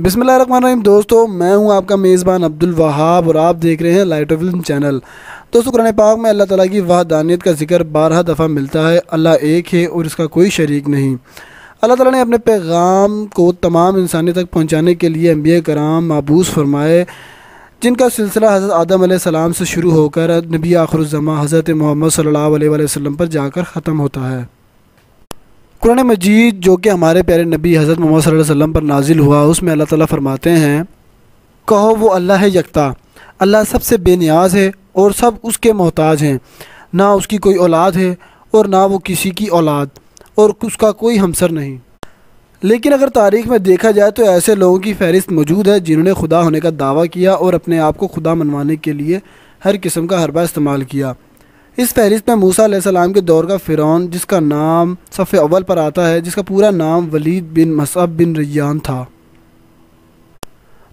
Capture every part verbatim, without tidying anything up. बिस्मिल्लाहिर्रहमानिर्रहीम। दोस्तों, मैं हूं आपका मेज़बान अब्दुल वहाब और आप देख रहे हैं लाइट ऑफ इल्म चैनल। दोस्तों, कुरान पाक में अल्लाह ताला की वहदानियत का जिक्र बारह दफ़ा मिलता है। अल्लाह एक है और इसका कोई शरीक नहीं। अल्लाह ताला ने अपने पैगाम को तमाम इंसानियत तक पहुँचाने के लिए अम्बिया कराम माबूस फरमाए, जिनका सिलसिला हज़रत आदम अलैहिस्सलाम से शुरू होकर नबी आखिरुज़्ज़मा हज़रत मोहम्मद सल्लल्लाहु अलैहि वसल्लम पर जाकर ख़त्म होता है। कुरान मजीद जो कि हमारे प्यारे नबी हज़रत मोहम्मद सल्लल्लाहु अलैहि वसल्लम पर नाजिल हुआ, उसमें अल्लाह ताला फरमाते हैं, कहो वो अल्लाह है यकता, अल्लाह सबसे बेनियाज है और सब उसके मोहताज हैं। ना उसकी कोई औलाद है और ना वो किसी की औलाद और उसका कोई हमसर नहीं। लेकिन अगर तारीख़ में देखा जाए तो ऐसे लोगों की फहरिस्त मौजूद है जिन्होंने खुदा होने का दावा किया और अपने आप को खुदा मनवाने के लिए हर किस्म का हरबा इस्तेमाल किया। इस फहरिस्त में मूसा अलैहिस्सलाम के दौर का फ़िरौन, जिसका नाम सफ़े अव्वल पर आता है, जिसका पूरा नाम वलीद बिन मसअब बिन रय्यान था।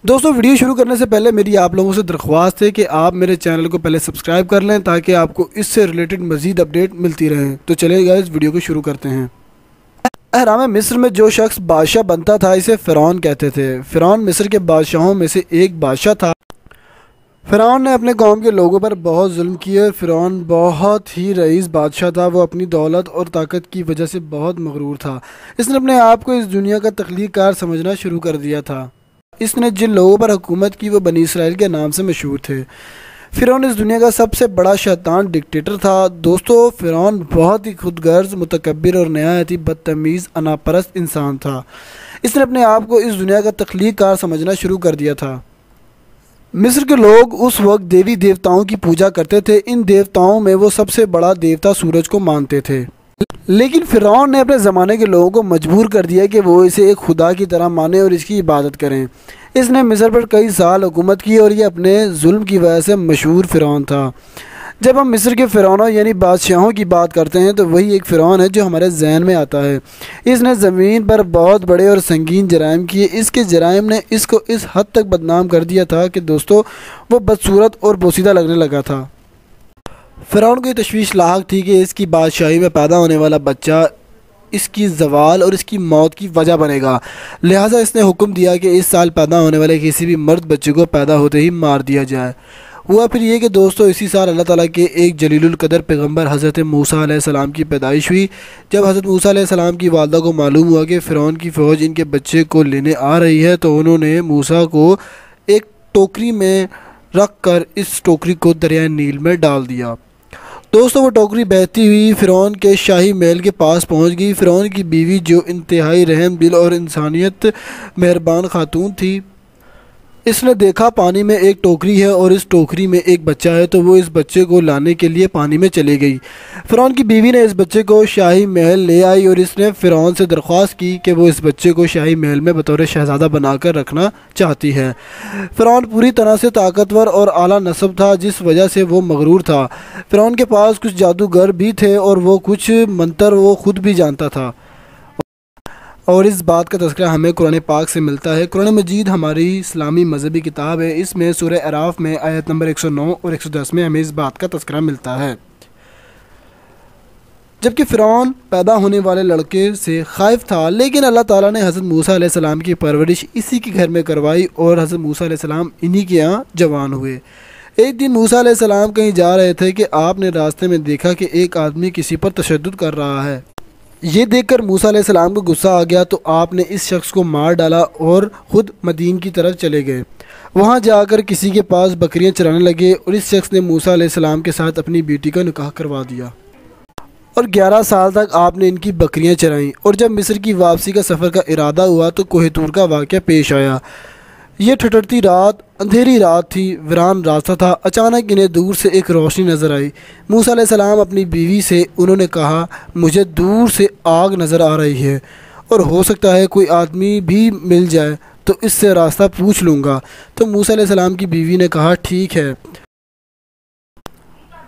दोस्तों, वीडियो शुरू करने से पहले मेरी आप लोगों से दरख्वास्त है कि आप मेरे चैनल को पहले सब्सक्राइब कर लें ताकि आपको इससे रिलेटेड मज़ीद अपडेट मिलती रहें। तो चलिए गाइस, वीडियो को शुरू करते हैं। अहराम मिस्र में जो शख्स बादशाह बनता था इसे फ़िरौन कहते थे। फ़िरौन मिस्र के बादशाहों में से एक बादशाह था। फ़िरौन ने अपने कौम के लोगों पर बहुत जुल्म किए। फ़िरौन बहुत ही रईस बादशाह था। वो अपनी दौलत और ताकत की वजह से बहुत मगरूर था। इसने अपने आप को इस दुनिया का तख्लीककार समझना शुरू कर दिया था। इसने जिन लोगों पर हुकूमत की वो बनी इसराइल के नाम से मशहूर थे। फ़िरौन इस दुनिया का सबसे बड़ा शैतान डिक्टेटर था। दोस्तों, फ़िरौन बहुत ही खुदगर्ज, मुतकब्बिर और नहायत ही बदतमीज़, अनापरस्त इंसान था। इसने अपने आप को इस दुनिया का तख्लीककार समझना शुरू कर दिया था। मिस्र के लोग उस वक्त देवी देवताओं की पूजा करते थे। इन देवताओं में वो सबसे बड़ा देवता सूरज को मानते थे। लेकिन फ़िरौन ने अपने ज़माने के लोगों को मजबूर कर दिया कि वो इसे एक खुदा की तरह माने और इसकी इबादत करें। इसने मिस्र पर कई साल हुकूमत की और ये अपने जुल्म की वजह से मशहूर फ़िरौन था। जब हम मिस्र के फ़िरौनों यानी बादशाहों की बात करते हैं तो वही एक फ़िरौन है जो हमारे जहन में आता है। इसने ज़मीन पर बहुत बड़े और संगीन जराइम किए। इसके जराइम ने इसको इस हद तक बदनाम कर दिया था कि दोस्तों, वो बदसूरत और बोसीदा लगने लगा था। फ़िरौन को ये तशवीश लाहक थी कि इसकी बादशाही में पैदा होने वाला बच्चा इसकी जवाल और इसकी मौत की वजह बनेगा। लिहाजा इसने हुक्म दिया कि इस साल पैदा होने वाले किसी भी मर्द बच्चे को पैदा होते ही मार दिया जाए। हुआ फिर ये कि दोस्तों, इसी साल अल्लाह ताला के एक जलीलुल कदर पैगम्बर हज़रत मूसा अलैहिस्सलाम की पैदाइश हुई। जब हज़रत मूसा अलैहिस्सलाम की वालदा को मालूम हुआ कि फ़िरौन की फ़ौज इनके बच्चे को लेने आ रही है तो उन्होंने मूसा को एक टोकरी में रख कर इस टोकरी को दरियाए नील में डाल दिया। दोस्तों, वो टोकरी बहती हुई फ़िरौन के शाही महल के पास पहुँच गई। फ़िरौन की बीवी, जो इंतहाई रहम दिल और इंसानियत मेहरबान खातून थी, इसने देखा पानी में एक टोकरी है और इस टोकरी में एक बच्चा है, तो वो इस बच्चे को लाने के लिए पानी में चली गई। फ़िरौन की बीवी ने इस बच्चे को शाही महल ले आई और इसने फ़िरौन से दरख्वास्त की कि वो इस बच्चे को शाही महल में बतौर शहज़ादा बनाकर रखना चाहती है। फ़िरौन पूरी तरह से ताकतवर और आला नस्ब था, जिस वजह से वो मगरूर था। फ़िरौन के पास कुछ जादूगर भी थे और वो कुछ मंत्र वो खुद भी जानता था, और इस बात का तज़किरा हमें कुरान पाक से मिलता है। कुरान मजीद हमारी इस्लामी मजहबी किताब है। इसमें सूरह अराफ में आयत नंबर एक सौ नौ और एक सौ दस में हमें इस बात का तज़किरा मिलता है। जबकि फ़िरौन पैदा होने वाले लड़के से खाइफ था, लेकिन अल्लाह ताला ने हज़रत मूसा अलैहिस्सलाम की परवरिश इसी के घर में करवाई और हज़रत मूसा अलैहिस्सलाम इन्हीं के यहाँ जवान हुए। एक दिन मूसा अलैहिस्सलाम कहीं जा रहे थे कि आपने रास्ते में देखा कि एक आदमी किसी पर तशद्दुद कर रहा है। ये देखकर मूसा अलैहिस्सलाम को गुस्सा आ गया, तो आपने इस शख्स को मार डाला और ख़ुद मदीन की तरफ चले गए। वहाँ जाकर किसी के पास बकरियाँ चराने लगे और इस शख्स ने मूसा अलैहिस्सलाम के साथ अपनी बेटी का निकाह करवा दिया और ग्यारह साल तक आपने इनकी बकरियाँ चराईं। और जब मिस्र की वापसी का सफ़र का इरादा हुआ तो कोह तूर का वाक़या पेश आया। ये ठटरती रात, अंधेरी रात थी, वीरान रास्ता था। अचानक इन्हें दूर से एक रोशनी नज़र आई। मूसा अलैहिस्सलाम अपनी बीवी से उन्होंने कहा, मुझे दूर से आग नज़र आ रही है और हो सकता है कोई आदमी भी मिल जाए तो इससे रास्ता पूछ लूँगा। तो मूसा अलैहिस्सलाम की बीवी ने कहा, ठीक है।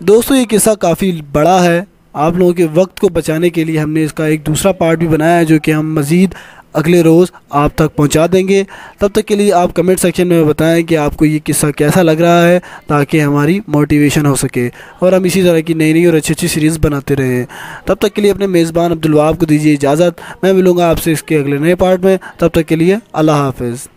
दोस्तों, ये किस्सा काफ़ी बड़ा है। आप लोगों के वक्त को बचाने के लिए हमने इसका एक दूसरा पार्ट भी बनाया है, जो कि हम मज़ीद अगले रोज़ आप तक पहुंचा देंगे। तब तक के लिए आप कमेंट सेक्शन में बताएं कि आपको ये किस्सा कैसा लग रहा है, ताकि हमारी मोटिवेशन हो सके और हम इसी तरह की नई नई और अच्छी अच्छी सीरीज़ बनाते रहें। तब तक के लिए अपने मेज़बान अब्दुल वहाब को दीजिए इजाज़त। मैं मिलूँगा आपसे इसके अगले नए पार्ट में। तब तक के लिए अल्लाह हाफ़िज़।